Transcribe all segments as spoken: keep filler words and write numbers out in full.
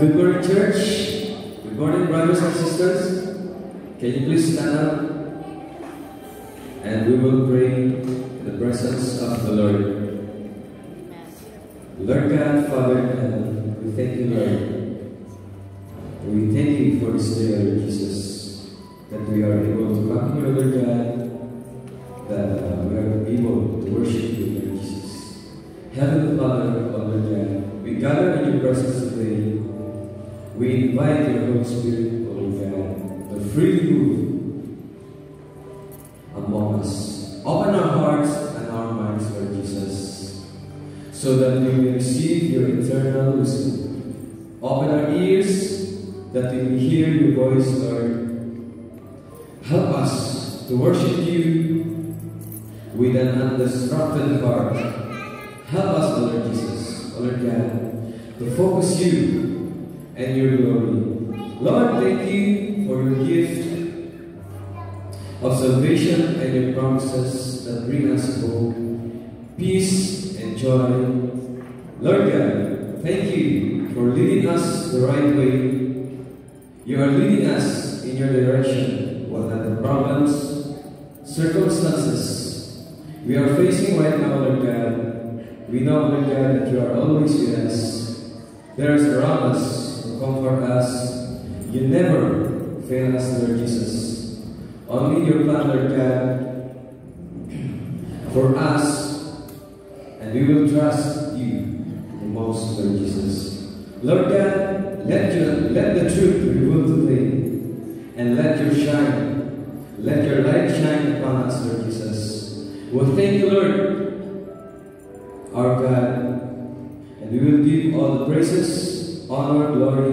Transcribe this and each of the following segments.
Good morning, church. Good morning, brothers and sisters. Can you please stand up? And we will pray in the presence of the Lord. Lord God, Father, and we thank you, Lord. And we thank you for this day, Lord Jesus, that we are able to come here, Lord God, that we are able to worship you, Lord Jesus. Heavenly Father, Lord God, we gather in your presence today. We invite your Holy Spirit, Lord God, to freely move among us. Open our hearts and our minds, Lord Jesus, so that we may receive your eternal wisdom. Open our ears that we may hear your voice, Lord. Help us to worship you with an undistracted heart. Help us, Lord Jesus, Lord God, to focus you and your glory. Lord, thank you for your gift of salvation and your promises that bring us hope, peace, and joy. Lord God, thank you for leading us the right way. You are leading us in your direction, whatever problems, circumstances we are facing right now, Lord God. We know, Lord God, that you are always with us. There is around us. Comfort us. You never fail us, Lord Jesus. Only your plan, Lord God, for us, and we will trust you the most, Lord Jesus. Lord God, let your let the truth reveal today, and let your shine, let your light shine upon us, Lord Jesus. Well, thank you, Lord, our God, and we will give all the praises, honor, glory,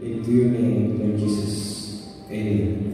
into your name, Lord Jesus. Amen.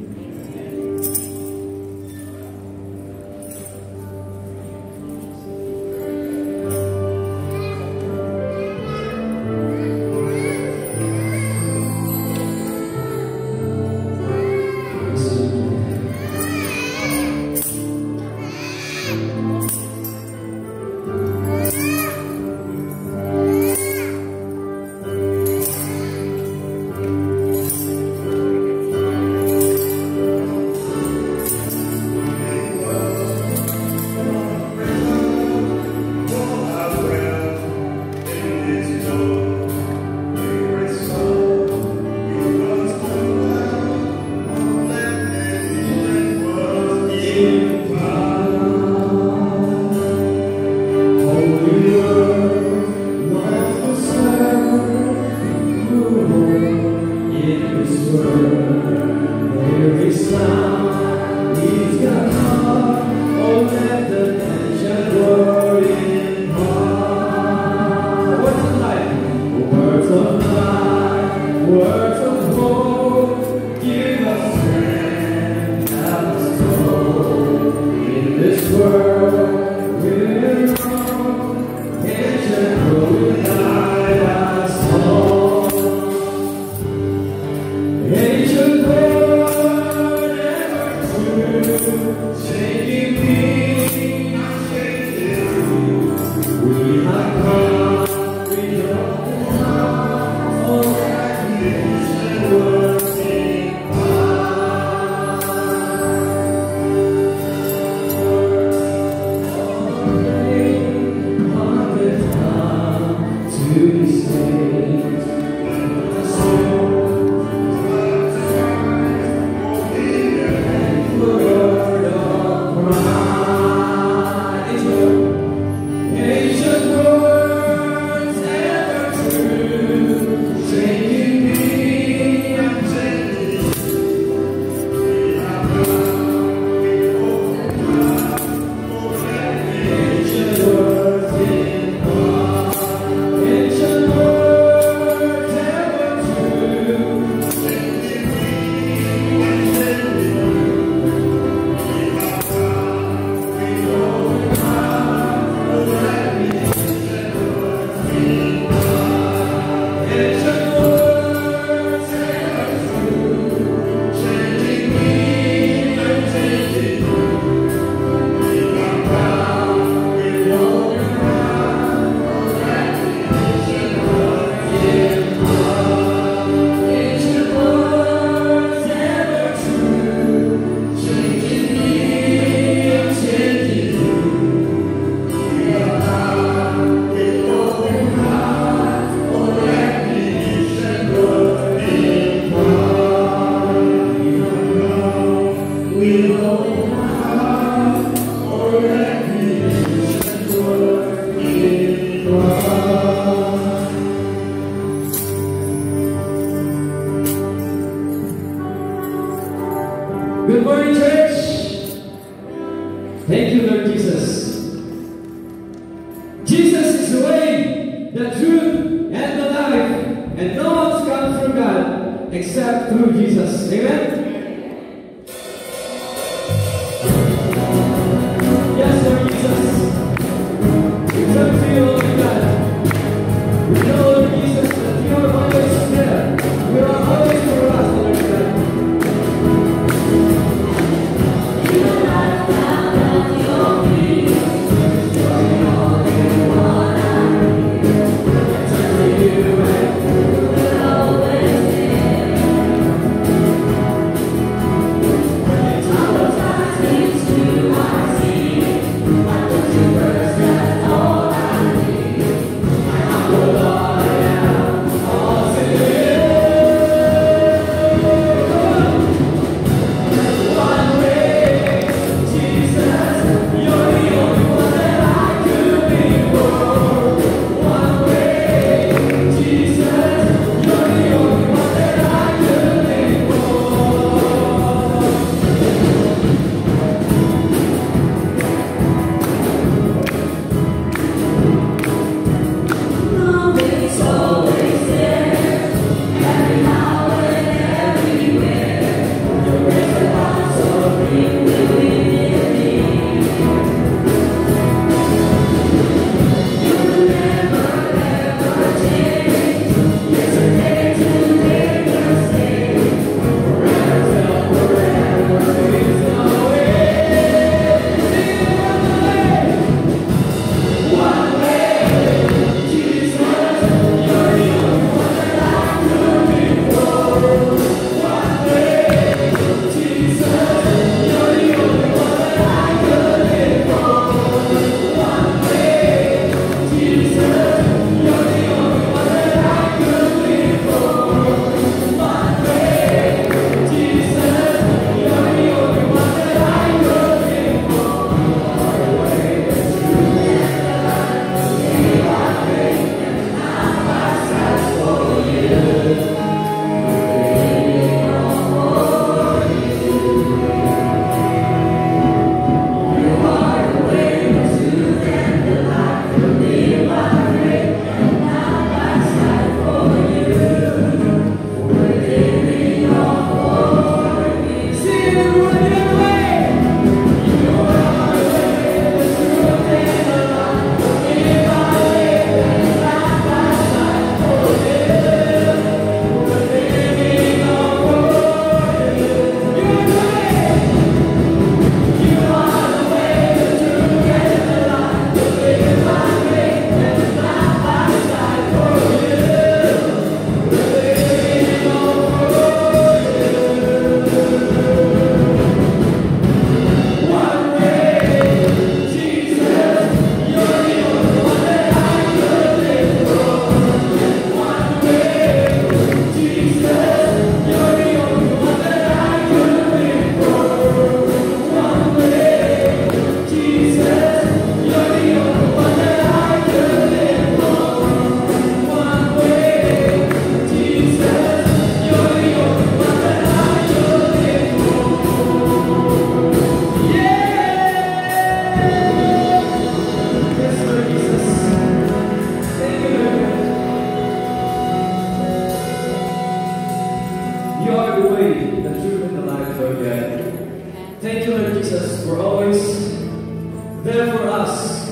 us.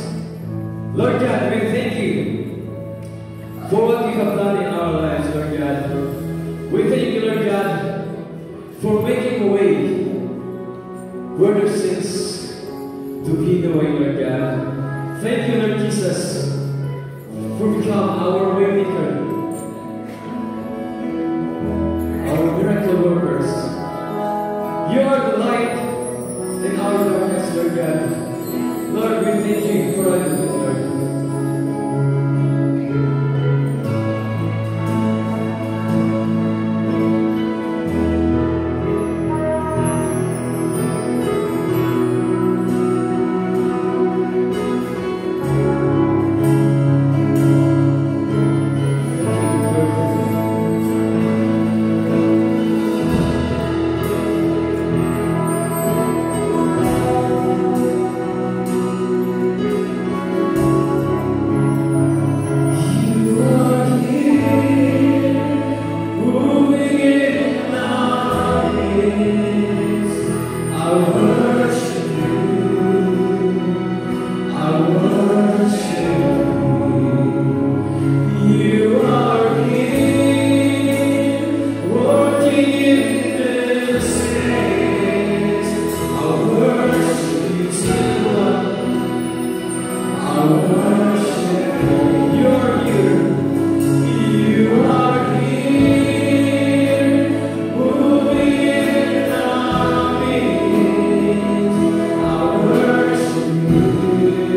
Lord God, we thank you for what you have done in our lives, Lord God. We thank you, Lord God, for making a way where there seems to be the way, Lord God. Thank you, Lord Jesus, for become our way maker, our miracle workers. You are the light in our darkness, Lord God. Lord, we thank you for it, Lord.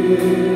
Yeah.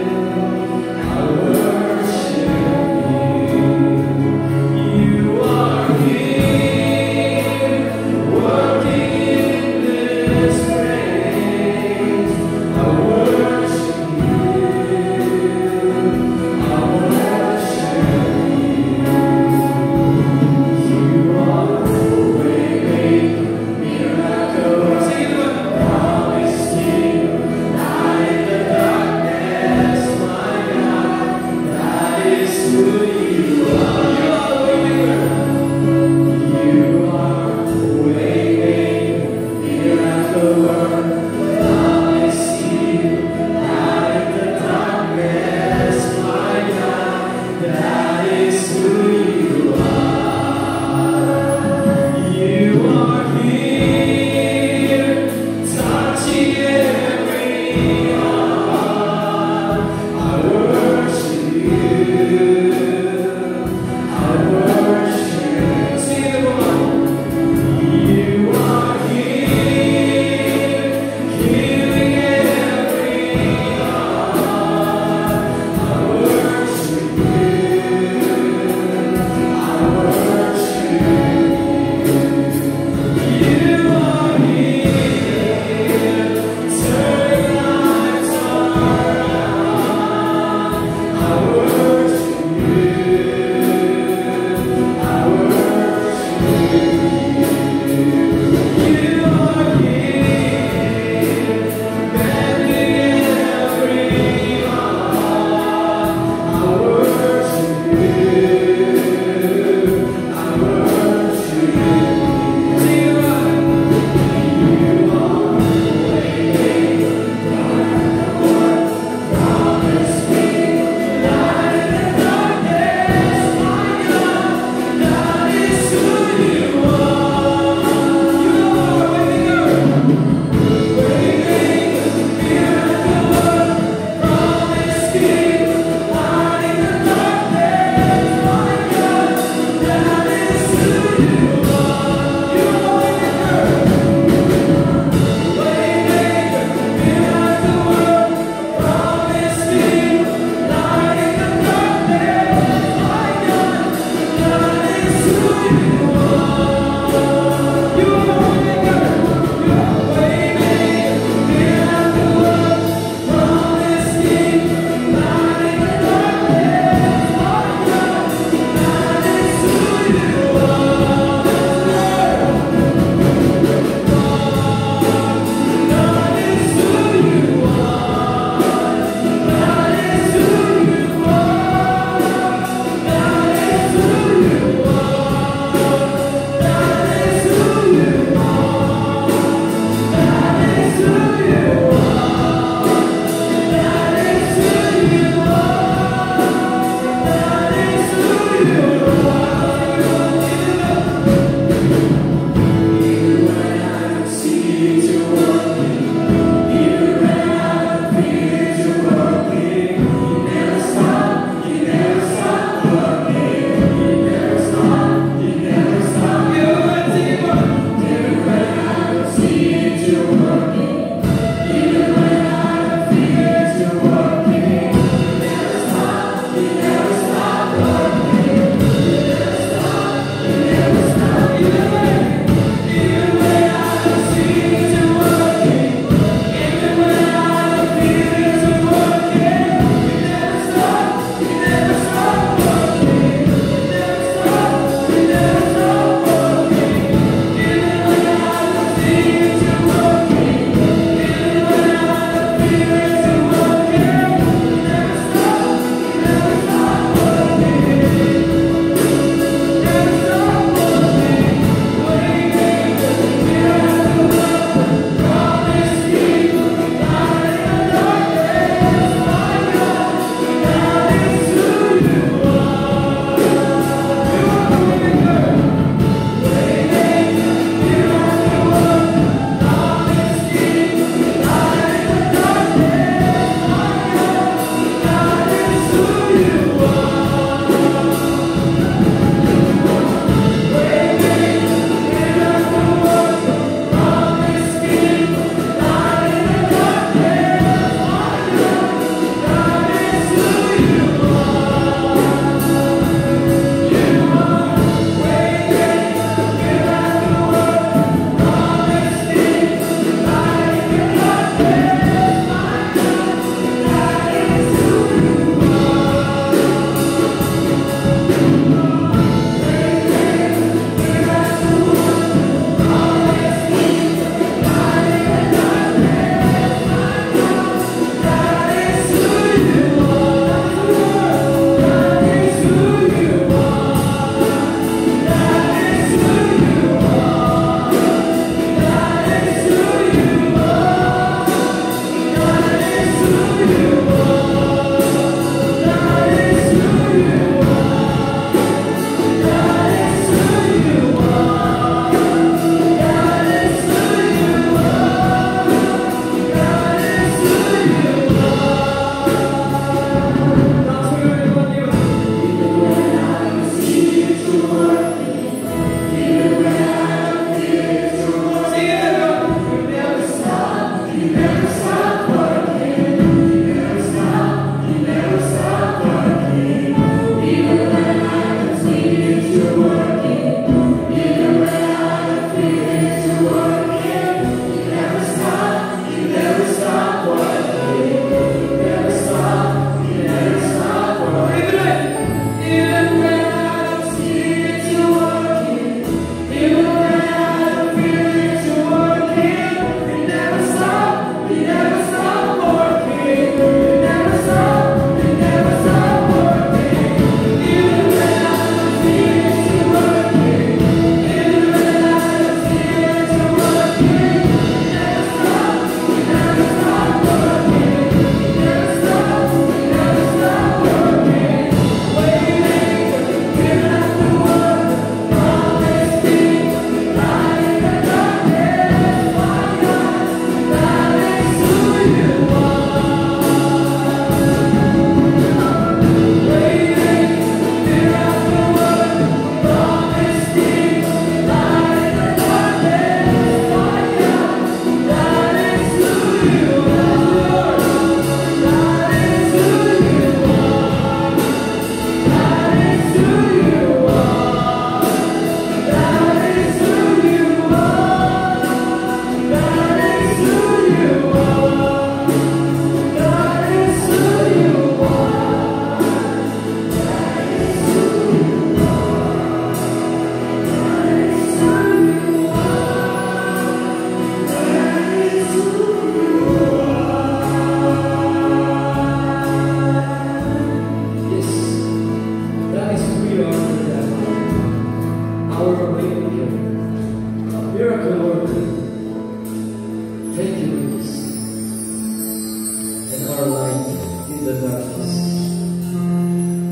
the darkness.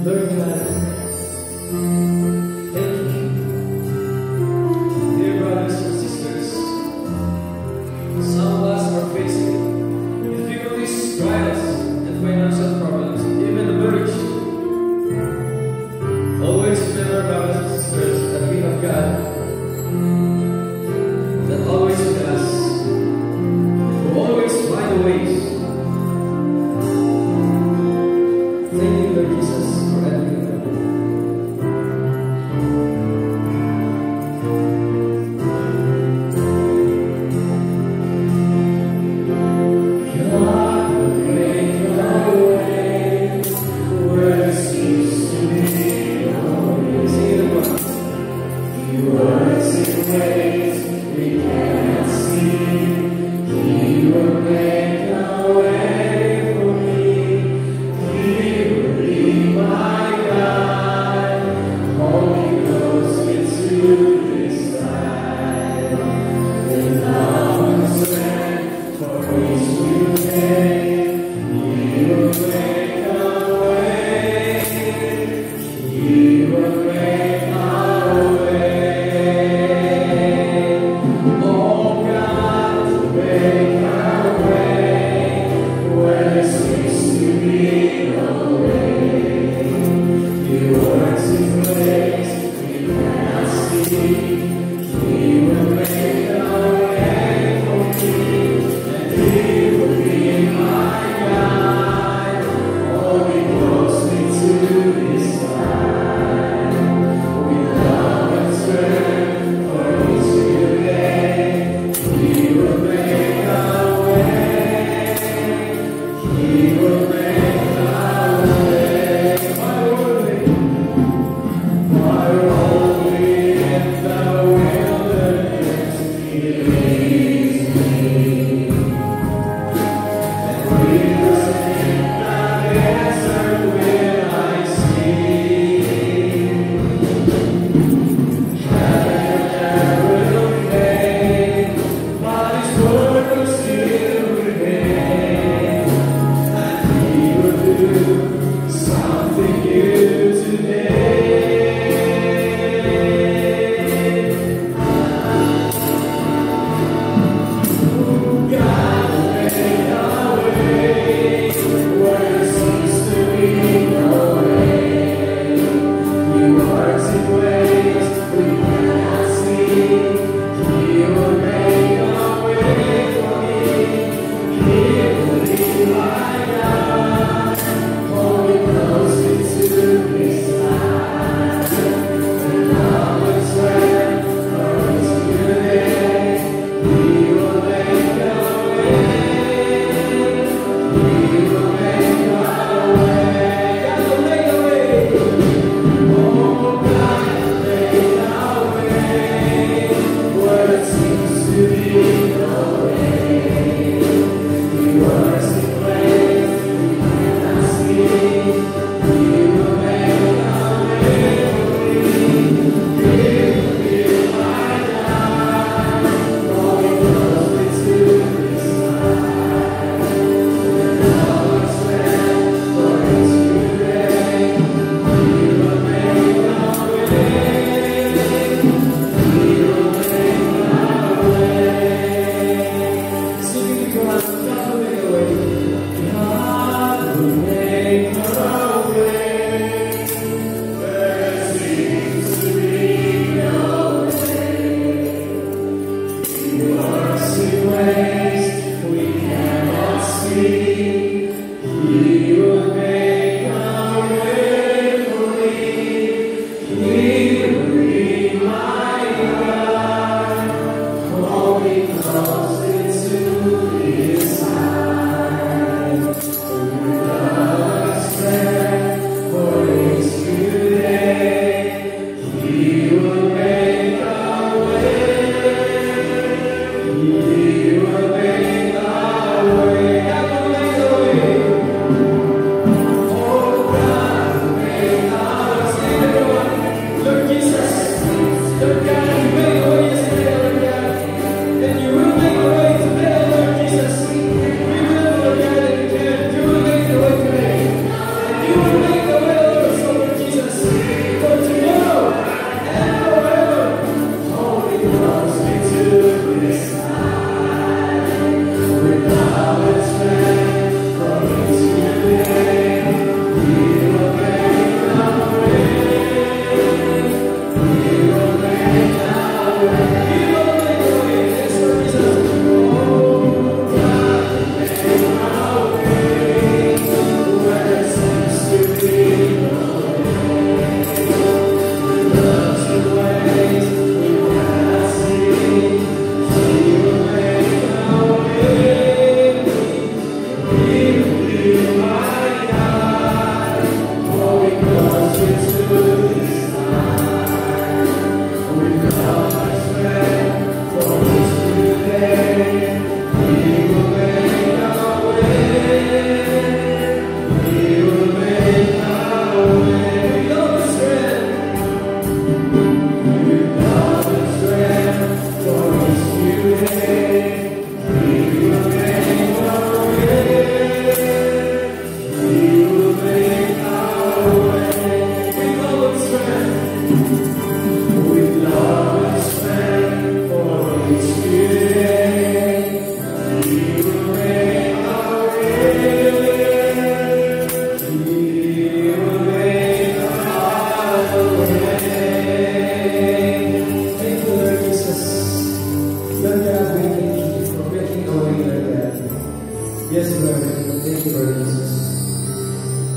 Lord God, thank you. Dear brothers and sisters, some of us are facing difficulties, trials, and financial problems, even marriage. Always remember, brothers and sisters, that we have God that always with us, who always find ways. Where it seems to be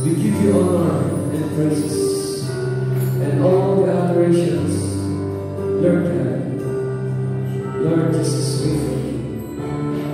We give you honor and praises and all the adorations, Lord God, Lord Jesus, we thank you.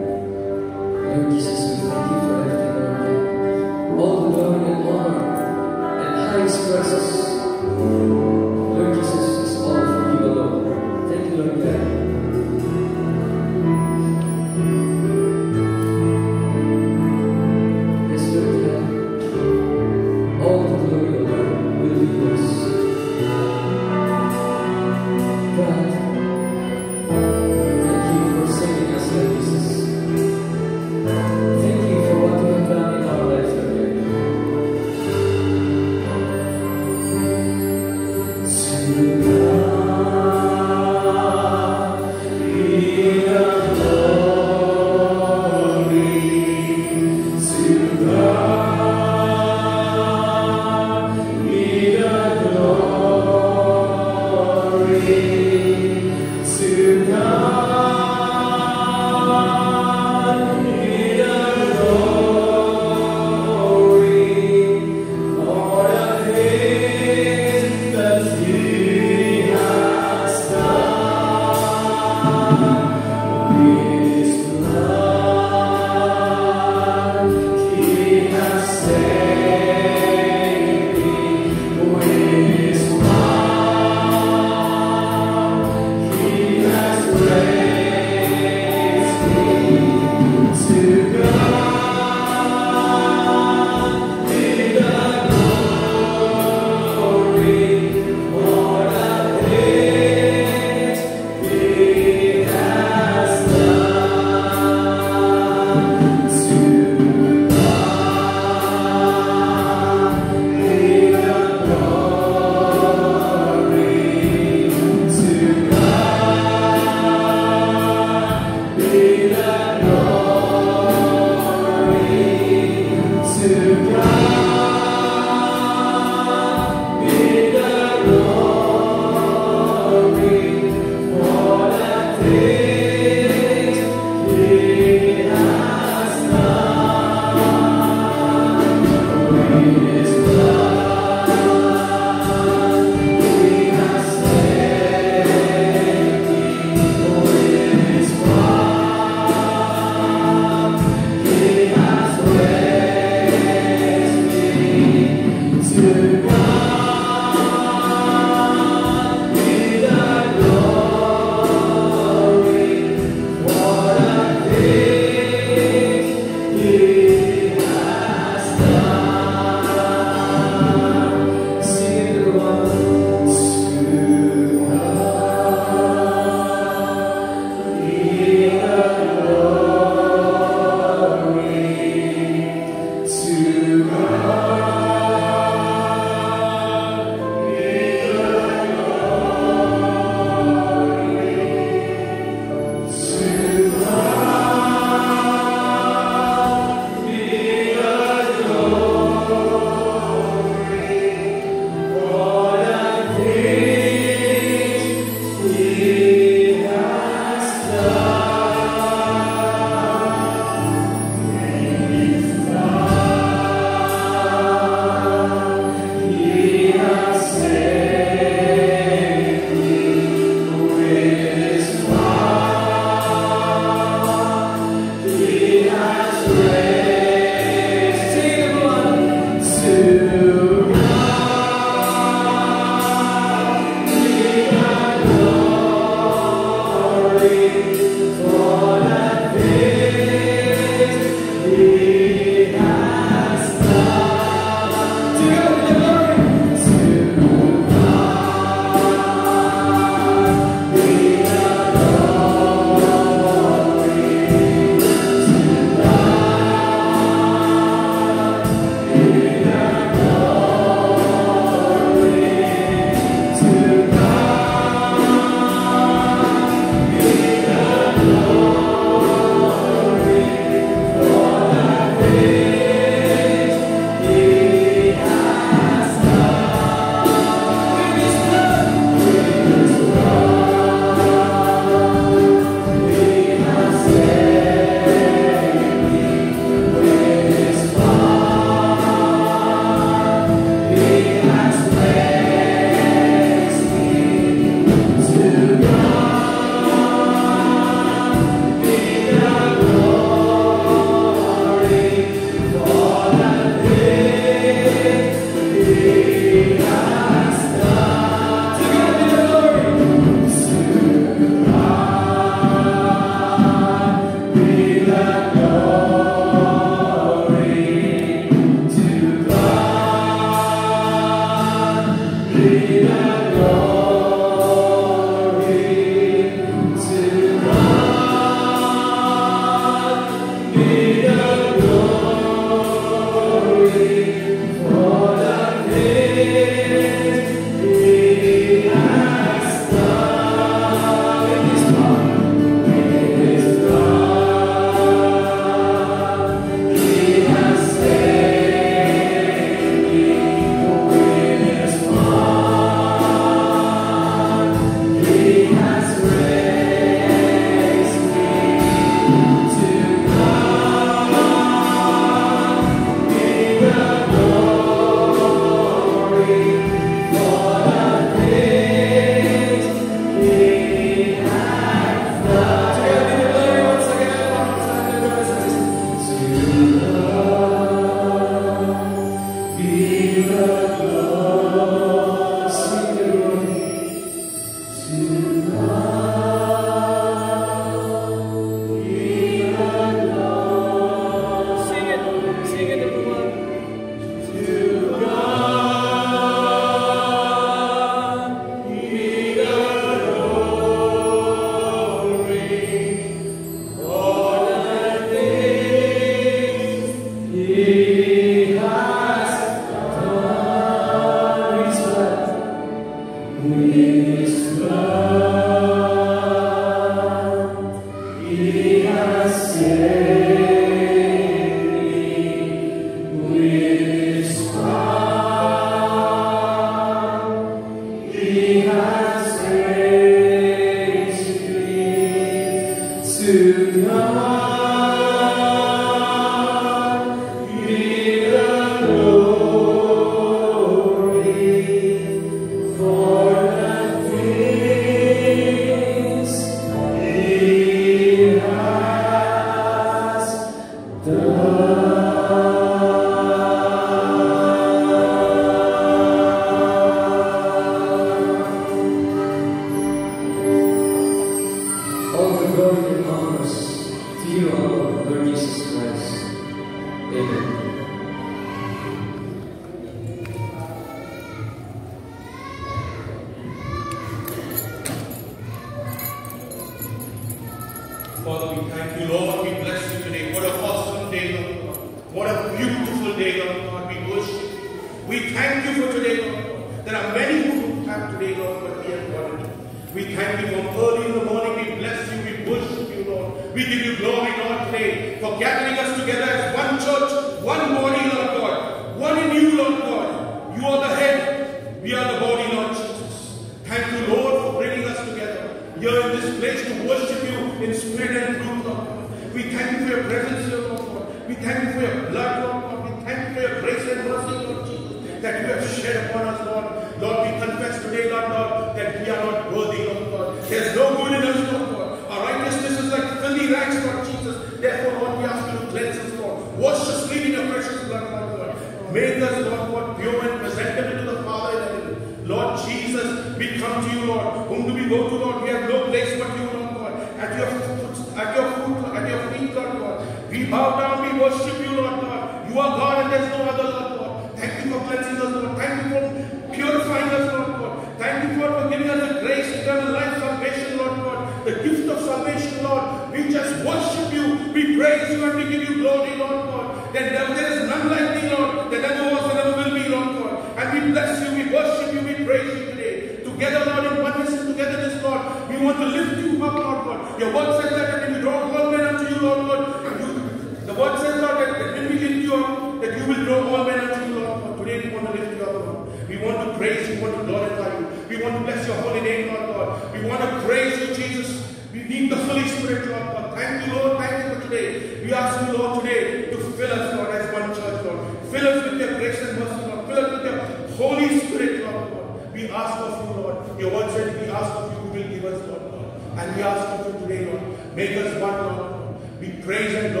Pray for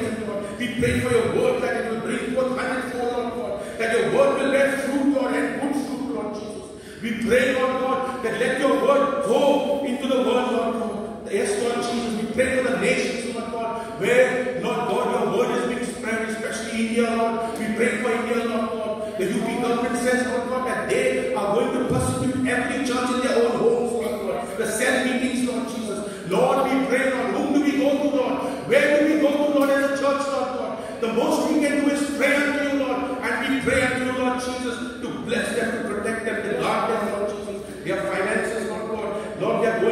it, or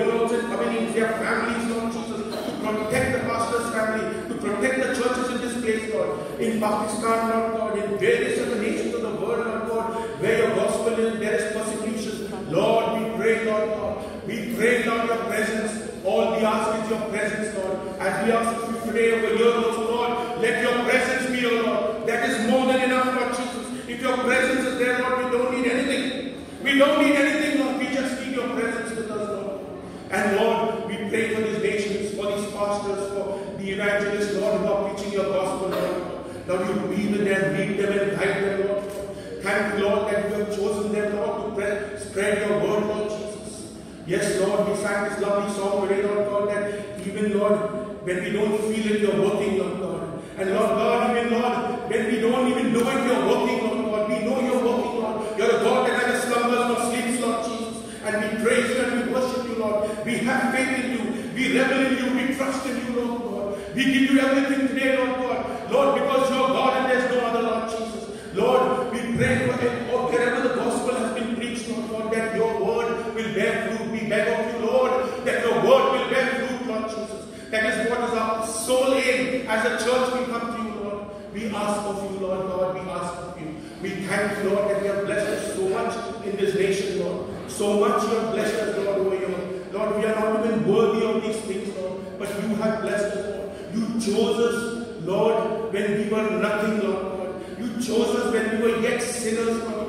wherever the gospel has been preached, Lord God, that thanks, Lord, that you have blessed us so much in this nation, Lord. So much you have blessed us, Lord, over here. Lord, we are not even worthy of these things, Lord, but you have blessed us, Lord. You chose us, Lord, when we were nothing, Lord. You chose us when we were yet sinners, Lord.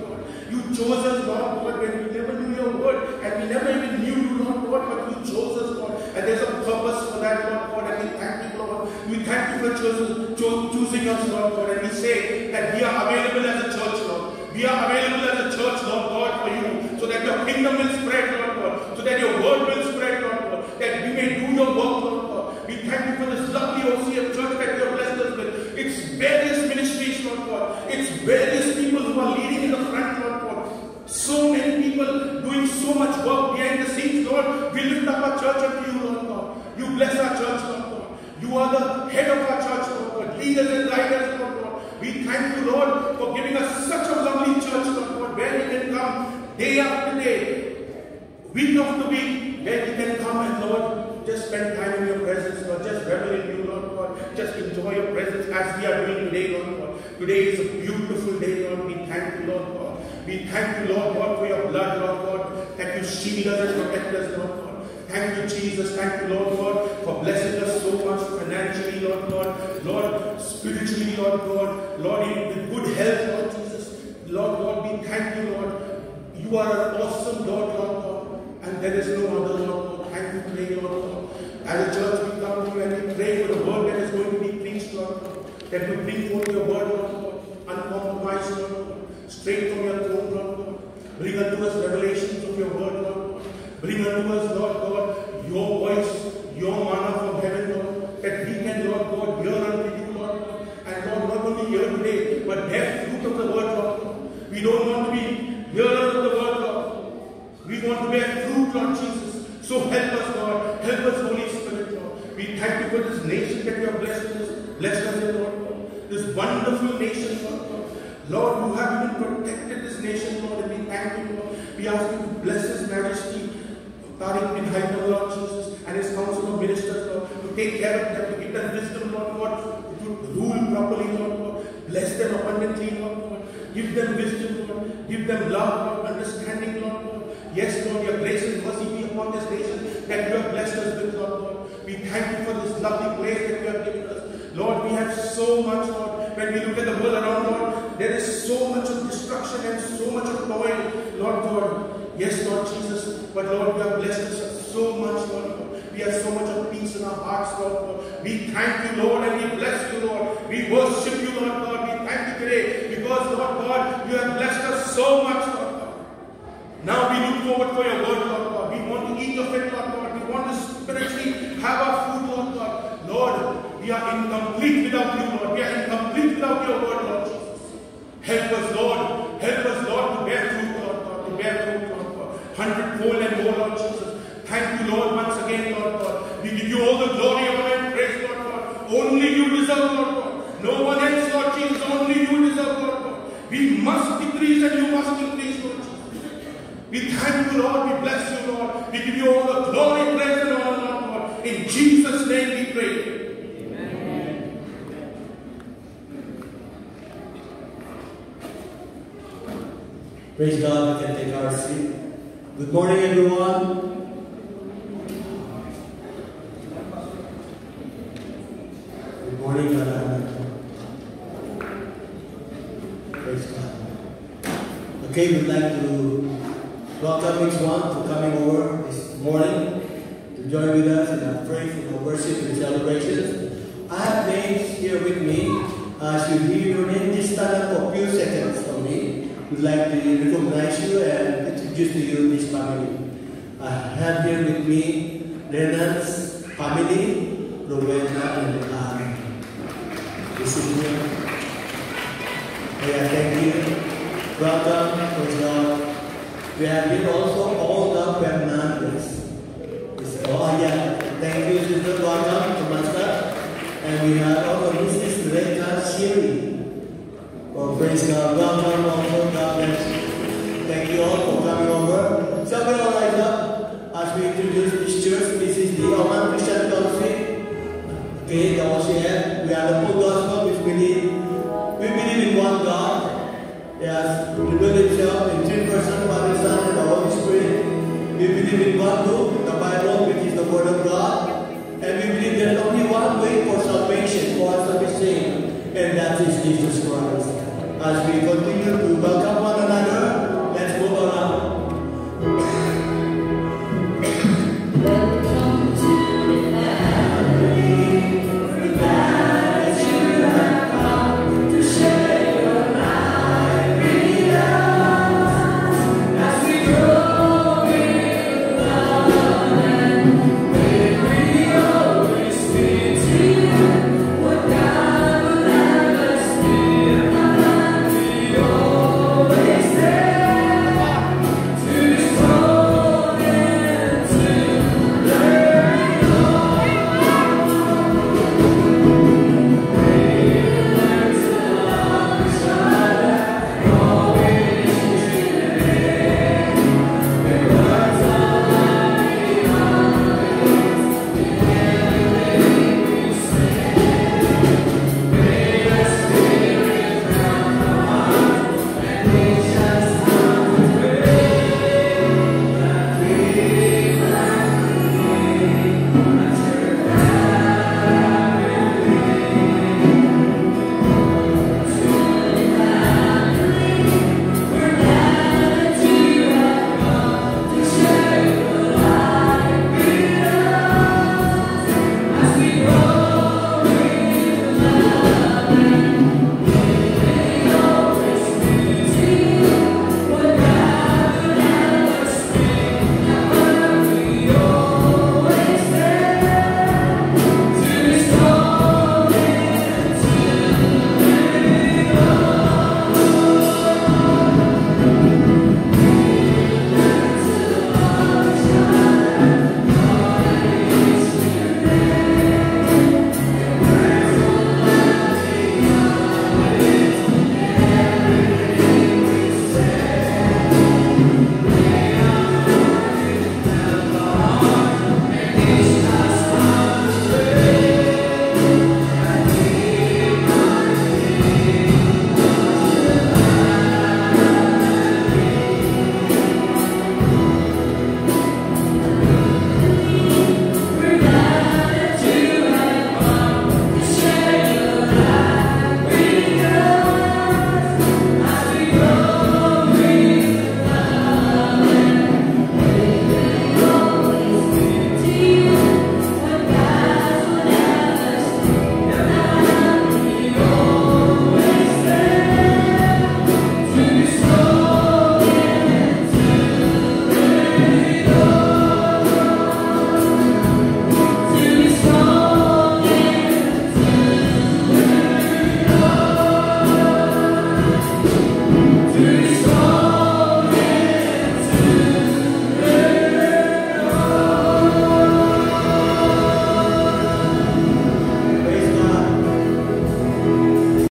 You chose us, Lord, Lord, when we never knew your word, and we never even knew you, Lord, Lord, but you chose us, Lord, and there's a purpose for that, Lord, Lord, and we thank you, Lord. We thank you for choosing, cho choosing us, Lord, Lord, and we say that we are available as a church, Lord. We are available as a church, Lord, Lord, for you, so that your kingdom will spread, Lord, Lord, so that your word will spread, Lord, Lord, that we may do your work, Lord, Lord. We thank you for this lovely O C F church that you have blessed us with. It's various ministries, Lord, Lord. It's various people who are leading in the front, Lord. So many people doing so much work behind the scenes, Lord. We lift up our church unto you, Lord God. You bless our church, Lord God. You are the head of our church, Lord God. Leaders and guiders, Lord God. We thank you, Lord, for giving us such a lovely church, Lord God, where we can come day after day, week after week, where we can come and, Lord, just spend time in your presence, Lord. Just revel in you, Lord God. Just enjoy your presence as we are doing today, Lord God. Today is a beautiful day, Lord. We thank you, Lord God. We thank you, Lord God, for your blood, Lord God, that you shield us and protect us, Lord God. Thank you, Jesus. Thank you, Lord God, for blessing us so much financially, Lord God. Lord, spiritually, Lord God. Lord, in good health, Lord Jesus. Lord God, we thank you, Lord. You are an awesome Lord, Lord God, and there is no other, Lord God. Thank you, pray, Lord God. As a church, we come to you and we pray for the word that is going to be preached, Lord God. That you bring forth your word, Lord God, uncompromised, Lord God. Straight from your throne, Lord God. Bring unto us revelations of your word, Lord God. Bring unto us, Lord God, your voice, your manna from heaven, Lord, that we can, Lord God, hear unto you, Lord God. And Lord, not only hear today, but bear fruit of the word, Lord God. We don't want to be hearers of the word, Lord. We want to bear fruit, Lord Jesus. So help us, Lord. Help us, Holy Spirit, Lord. We thank you for this nation that you have blessed us, blessed us, Lord God. This wonderful nation, Lord God. Lord, you have even protected this nation, Lord, and we thank you, Lord. We ask you to bless His Majesty, Tariq bin Haider, Lord Jesus, and His Council of Ministers, Lord, to take care of them, to give them wisdom, Lord God, to rule properly, Lord God. Bless them abundantly, Lord God. Give them wisdom, Lord. Give them love, Lord, understanding, Lord God. Yes, Lord, your grace and mercy be upon this nation that you have blessed us with, Lord God. We thank you for this lovely place that you have given us. Lord, we have so much, Lord. When we look at the world around, Lord, there is so much of destruction and so much of toil, Lord God. Yes, Lord Jesus. But Lord, you have blessed us so much, Lord God. We have so much of peace in our hearts, Lord God. We thank you, Lord, and we bless you, Lord. We worship you, Lord God. We thank you today because, Lord God, you have blessed us so much, Lord God. Now we look forward for your word, Lord God. We want to eat of it, Lord God. We want to spiritually have our food, Lord God. Lord, we are incomplete without you, Lord. We are incomplete without your word, Lord Jesus. Help us, Lord. Help us, Lord, to bear fruit, Lord God. To bear fruit, Lord God. Hundredfold and more, Lord Jesus. Thank you, Lord, once again, Lord God. We give you all the glory, honor, and praise, Lord God. Only you deserve, Lord God. No one else, Lord Jesus. Only you deserve, Lord God. We must decrease and you must increase, Lord Jesus. We thank you, Lord. We bless you, Lord. We give you all the glory, praise, and honor, Lord God. In Jesus' name we pray. Praise God, we can take our seat. Good morning, everyone. Good morning, Renan. Praise God. Okay, we'd like to welcome each one to coming over this morning to join with us in our praise and our worship and celebrations. I have names here with me. As you hear your name, just stand up for a few seconds from me. We'd like to recognize you and introduce to you this family. I have here with me Renan's family, Roberta and Guadam. This is here. We are thank you. Welcome, praise God. We have here also all the Fernandes. Oh yeah, thank you, Sister Guadam, to Master. And we have also Missus Renan Shiri. Oh, praise God. Welcome, welcome, God bless you. Thank you all for coming over. So we all line up as we introduce this church. This is the Oman Christian Country. Okay, the O C F. We are the full gospel which we believe. We believe in one God. Yes. believe in God too, the Bible, which is the Word of God. And we believe there is only one way for salvation, for us to be saved, and that is Jesus Christ. As we continue to welcome one another,